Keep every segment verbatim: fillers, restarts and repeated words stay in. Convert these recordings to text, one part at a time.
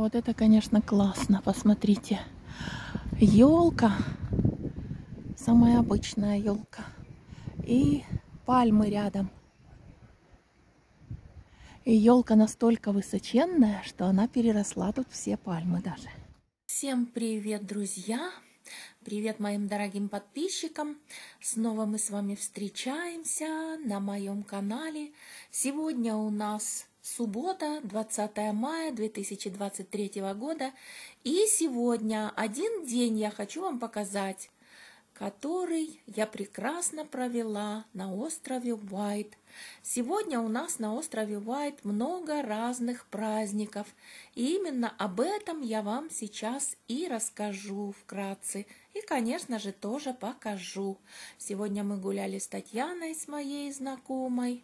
Вот это, конечно, классно. Посмотрите. Елка. Самая обычная елка. И пальмы рядом. И елка настолько высоченная, что она переросла тут все пальмы даже. Всем привет, друзья! Привет моим дорогим подписчикам! Снова мы с вами встречаемся на моем канале. Сегодня у нас суббота, двадцатое мая две тысячи двадцать третьего года. И сегодня один день я хочу вам показать, который я прекрасно провела на острове Уайт. Сегодня у нас на острове Уайт много разных праздников. И именно об этом я вам сейчас и расскажу вкратце. И, конечно же, тоже покажу. Сегодня мы гуляли с Татьяной, с моей знакомой.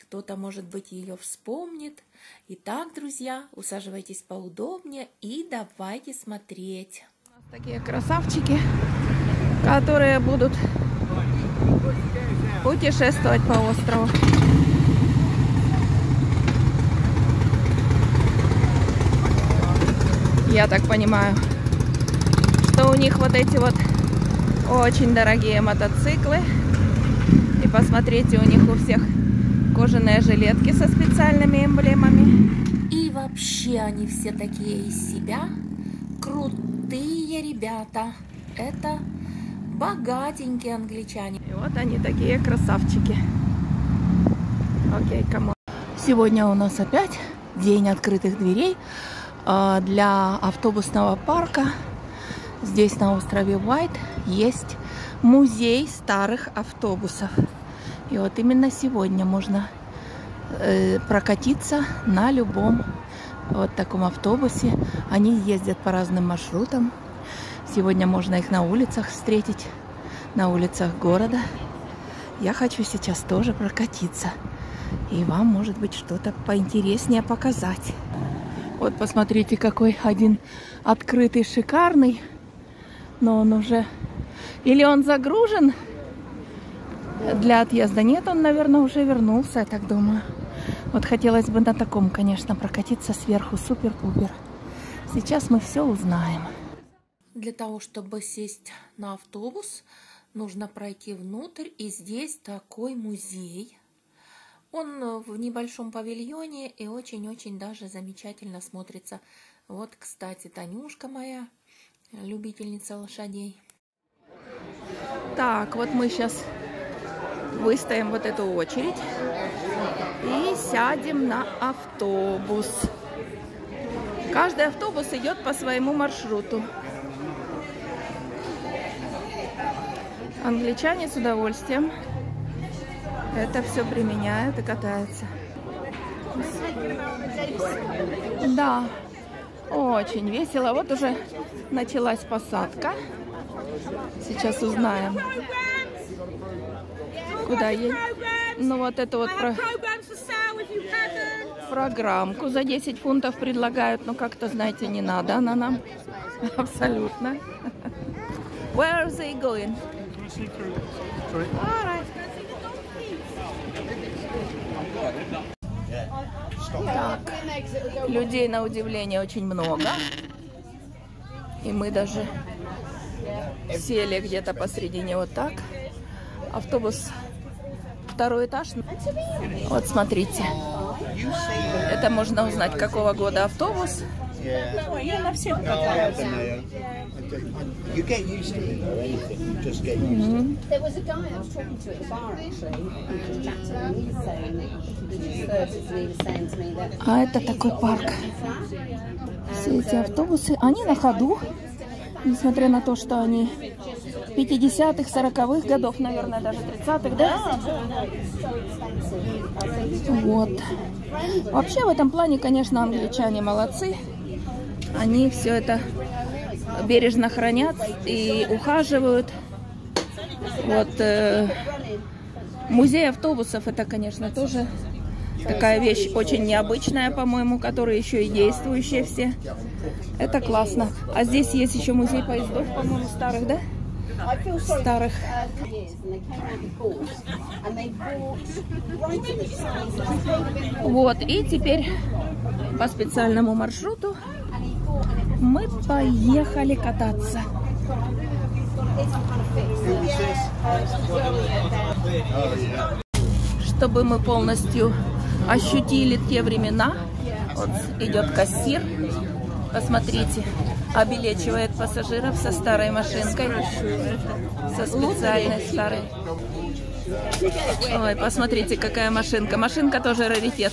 Кто-то, может быть, ее вспомнит. Итак, друзья, усаживайтесь поудобнее и давайте смотреть. У нас такие красавчики, которые будут путешествовать по острову. Я так понимаю, что у них вот эти вот очень дорогие мотоциклы. И посмотрите, у них у всех кожаные жилетки со специальными эмблемами. И вообще они все такие из себя крутые ребята. Это богатенькие англичане. И вот они такие красавчики. Окей, камон. Сегодня у нас опять день открытых дверей для автобусного парка. Здесь на острове Уайт есть музей старых автобусов. И вот именно сегодня можно прокатиться на любом вот таком автобусе. Они ездят по разным маршрутам. Сегодня можно их на улицах встретить, на улицах города. Я хочу сейчас тоже прокатиться. И вам, может быть, что-то поинтереснее показать. Вот посмотрите, какой один открытый, шикарный. Но он уже... Или он загружен для отъезда? Нет, он, наверное, уже вернулся, я так думаю. Вот хотелось бы на таком, конечно, прокатиться сверху. Супер-пупер. Сейчас мы все узнаем. Для того, чтобы сесть на автобус, нужно пройти внутрь. И здесь такой музей. Он в небольшом павильоне и очень-очень даже замечательно смотрится. Вот, кстати, Танюшка моя, любительница лошадей. Так, вот мы сейчас выстоим вот эту очередь и сядем на автобус. Каждый автобус идет по своему маршруту. Англичане с удовольствием это все применяют и катаются. Да, очень весело. Вот уже началась посадка. Сейчас узнаем, куда едем. Ну вот эту вот про... программку за десять фунтов предлагают. Но как-то, знаете, не надо она нам. Абсолютно. Where are they going? Так, людей на удивление очень много, и мы даже сели где-то посредине вот так. Автобус второй этаж. Вот смотрите, это можно узнать, какого года автобус. Я на всех каталась. А это такой парк. Все эти автобусы, они на ходу, несмотря на то, что они пятидесятых, сороковых годов, наверное, даже тридцатых, да? Вот. Вообще в этом плане, конечно, англичане молодцы. Они все это бережно хранят и ухаживают. Вот э, музей автобусов — это, конечно, тоже такая вещь очень необычная, по-моему, которые еще и действующие все. Это классно. А здесь есть еще музей поездов, по-моему, старых, да? Старых. Вот, и теперь по специальному маршруту Мы поехали кататься. Чтобы мы полностью ощутили те времена, вот идет кассир, посмотрите, обилечивает пассажиров со старой машинкой, со специальной старой. Ой, посмотрите, какая машинка. Машинка тоже раритет.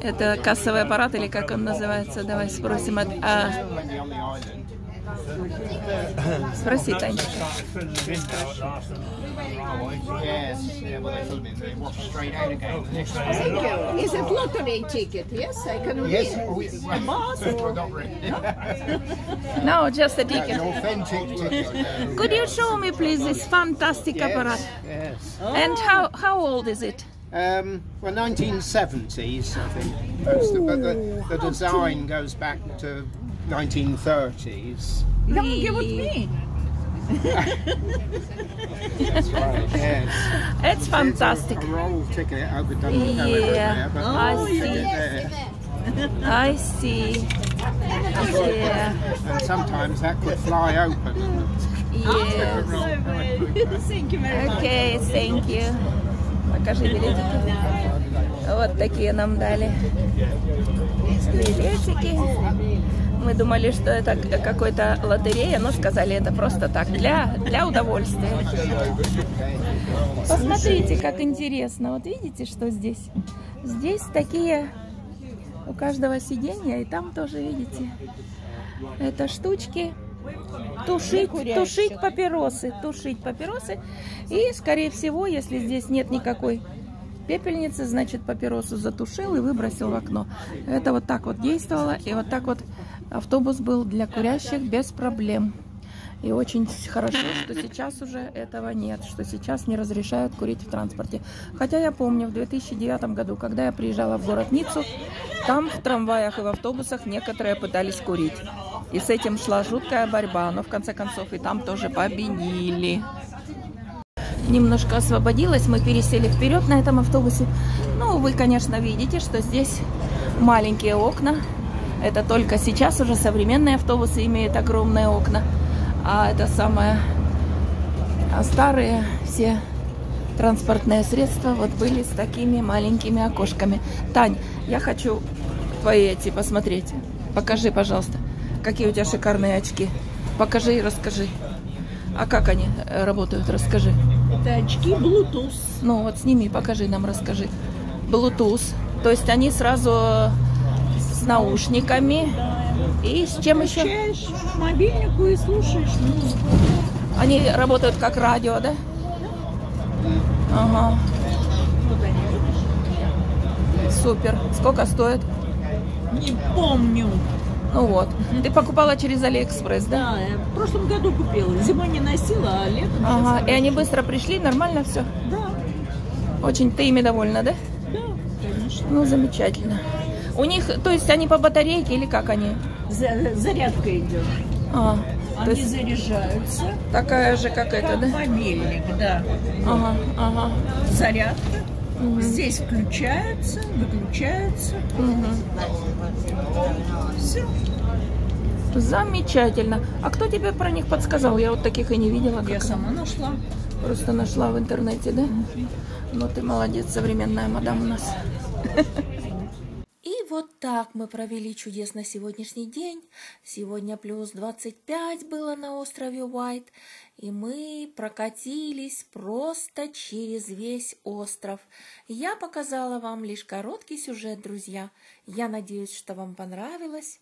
Это кассовый аппарат или как он называется? Давай спросим. От... А... Спроси, Танечка. No, just a ticket. Could you show me, please, this fantastic apparat? And how how old is it? Um, well, nineteen seventies, I think. Ooh, but the, the design goes back to nineteen thirties. Really? You're with me. That's right. Yes. It's fantastic. It's a roll ticket overdone. Yeah. But I see. There. I see. Yeah. And sometimes that could fly open. Yes. Thank you very much. Okay. Thank you. Покажи билетики. Вот такие нам дали билетики. Мы думали, что это какой-то лотерея, но сказали, это просто так, для, для удовольствия. Посмотрите, как интересно. Вот видите, что здесь? Здесь такие у каждого сиденья, и там тоже, видите, это штучки. Тушить, тушить папиросы, тушить папиросы. И, скорее всего, если здесь нет никакой пепельницы, значит, папиросу затушил и выбросил в окно. Это вот так вот действовало. И вот так вот автобус был для курящих без проблем. И очень хорошо, что сейчас уже этого нет, что сейчас не разрешают курить в транспорте. Хотя я помню, в две тысячи девятом году, когда я приезжала в город Ниццу, там в трамваях и в автобусах некоторые пытались курить. И с этим шла жуткая борьба, но в конце концов и там тоже победили. Немножко освободилась, мы пересели вперед на этом автобусе. Ну, вы, конечно, видите, что здесь маленькие окна. Это только сейчас уже современные автобусы имеют огромные окна. А это самое а старые все транспортные средства вот были с такими маленькими окошками. Тань, я хочу твои эти посмотреть. Покажи, пожалуйста. Какие у тебя шикарные очки. Покажи и расскажи. А как они работают, расскажи. Это очки Bluetooth. Ну вот сними, покажи нам, расскажи. Bluetooth. То есть они сразу с наушниками. И с чем еще? Включаешь мобильнику и слушаешь музыку. Они работают как радио, да? Ага. Супер. Сколько стоит? Не помню. Ну вот. Ты покупала через Алиэкспресс, да? Да, я в прошлом году купила. Зимой не носила, а летом. Ага, и они быстро пришли, нормально все? Да. Очень ты ими довольна, да? Да, конечно. Ну, замечательно. У них, то есть они по батарейке или как они? За, зарядка идет. А, они то есть заряжаются. Такая же, как, как это, да? Мобильник, да. Ага, ага. Зарядка. Угу. Здесь включаются, выключаются. Угу. Все. Замечательно. А кто тебе про них подсказал? Я вот таких и не видела. Как Я сама она. нашла. Просто нашла в интернете, да? Угу. Ну ты молодец, современная мадам у нас. Вот так мы провели чудесно сегодняшний день. Сегодня плюс двадцать пять было на острове Уайт. И мы прокатились просто через весь остров. Я показала вам лишь короткий сюжет, друзья. Я надеюсь, что вам понравилось.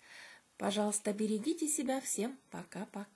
Пожалуйста, берегите себя. Всем пока-пока.